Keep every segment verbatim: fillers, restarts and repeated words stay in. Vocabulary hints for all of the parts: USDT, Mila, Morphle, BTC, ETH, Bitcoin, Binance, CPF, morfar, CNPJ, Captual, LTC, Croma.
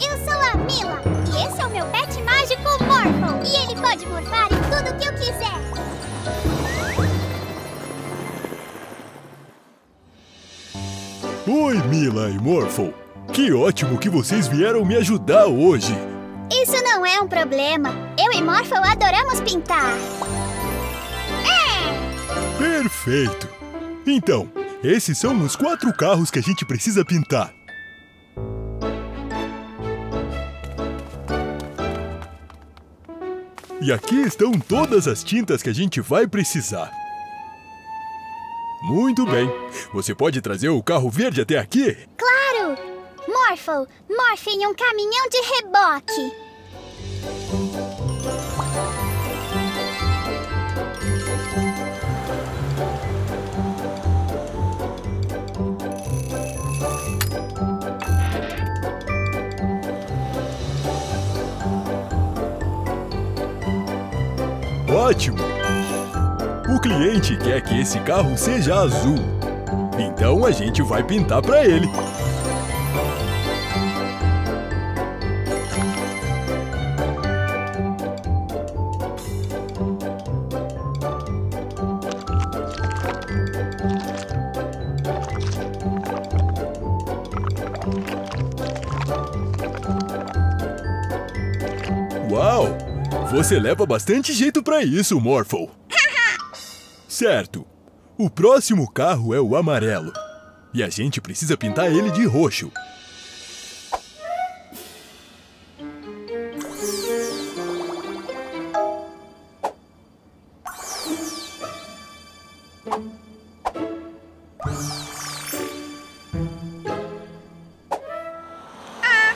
Eu sou a Mila e esse é o meu pet mágico Morphle. E ele pode morfar em tudo o que eu quiser. Oi, Mila e Morphle. Que ótimo que vocês vieram me ajudar hoje. Isso não é um problema. Eu e Morphle adoramos pintar. É! Perfeito. Então, esses são os quatro carros que a gente precisa pintar. E aqui estão todas as tintas que a gente vai precisar. Muito bem. Você pode trazer o carro verde até aqui? Claro! Morphle, morfe em um caminhão de reboque. Ótimo! O cliente quer que esse carro seja azul, então a gente vai pintar para ele. Uau! Você leva bastante jeito pra isso, Morphle. Certo. O próximo carro é o amarelo. E a gente precisa pintar ele de roxo. Ah,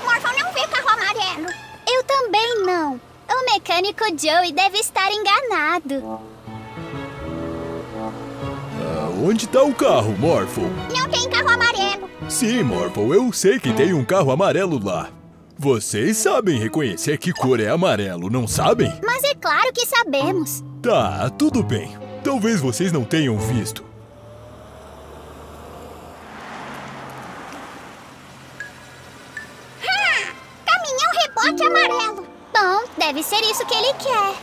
Morphle não vê carro amarelo. Eu também não. O mecânico Joey deve estar enganado. Ah, onde está o carro, Morphle? Não tem carro amarelo. Sim, Morphle, eu sei que tem um carro amarelo lá. Vocês sabem reconhecer que cor é amarelo, não sabem? Mas é claro que sabemos. Tá, tudo bem. Talvez vocês não tenham visto. Ha! Caminhão reboque amarelo. Bom, deve ser isso que ele quer.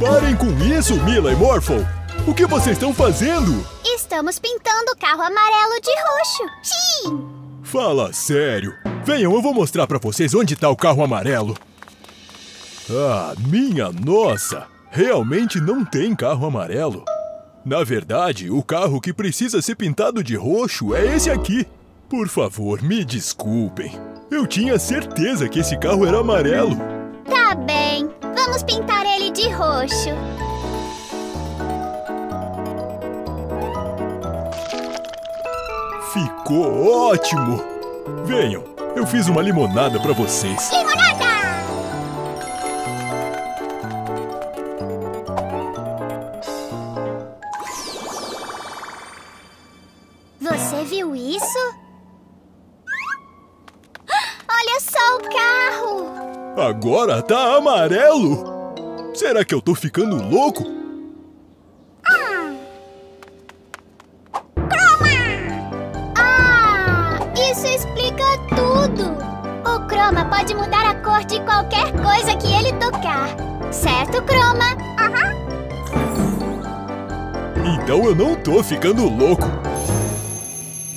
Parem com isso, Mila e Morphle! O que vocês estão fazendo? Estamos pintando o carro amarelo de roxo. Sim! Fala sério. Venham, eu vou mostrar pra vocês onde tá o carro amarelo. Ah, minha nossa! Realmente não tem carro amarelo. Na verdade, o carro que precisa ser pintado de roxo é esse aqui. Por favor, me desculpem. Eu tinha certeza que esse carro era amarelo. Tá bem. Vamos pintar ele de roxo. Ficou ótimo! Venham, eu fiz uma limonada pra vocês. Limonada! Você viu isso? Olha só o carro! Agora tá amarelo! Será que eu tô ficando louco? O Croma pode mudar a cor de qualquer coisa que ele tocar. Certo, Croma? Uhum. Então eu não tô ficando louco.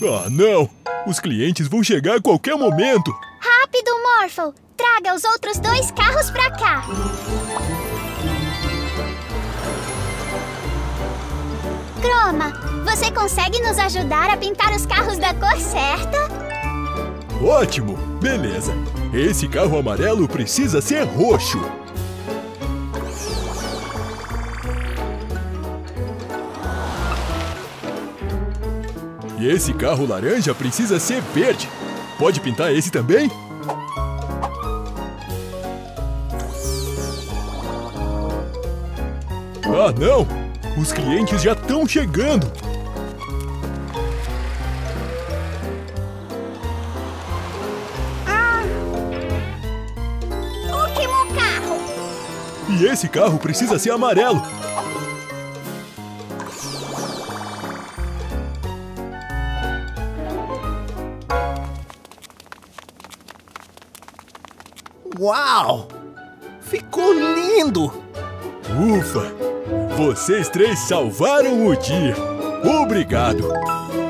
Ah, não! Os clientes vão chegar a qualquer momento. Rápido, Morphle! Traga os outros dois carros pra cá. Croma, você consegue nos ajudar a pintar os carros da cor certa? Ótimo! Beleza! Esse carro amarelo precisa ser roxo! E esse carro laranja precisa ser verde! Pode pintar esse também? Ah, não! Os clientes já estão chegando! Ah! Último carro! E esse carro precisa ser amarelo! Uau! Ficou lindo! Ufa! Vocês três salvaram o dia! Obrigado!